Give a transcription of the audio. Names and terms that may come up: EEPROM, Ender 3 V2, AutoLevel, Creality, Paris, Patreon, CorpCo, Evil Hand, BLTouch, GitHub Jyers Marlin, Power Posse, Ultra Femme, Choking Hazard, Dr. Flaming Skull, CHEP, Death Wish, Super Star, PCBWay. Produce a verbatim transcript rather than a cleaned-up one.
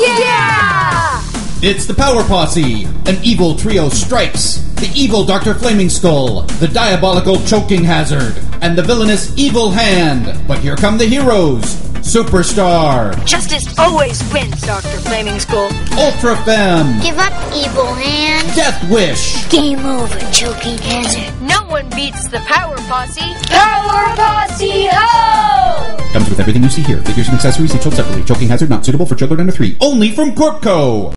Yeah! It's the Power Posse, an evil trio stripes, the evil Doctor Flaming Skull, the diabolical Choking Hazard, and the villainous Evil Hand. But here come the heroes. Super Star. Justice always wins, Doctor Flaming Skull. Ultra Femme. Give up, Evil Hand. Death Wish. Game over, Choking Hazard. No one beats the Power Posse. Power Posse, ho! Comes with everything you see here. Figures and accessories each sold separately. Choking Hazard not suitable for children under three. Only from CorpCo.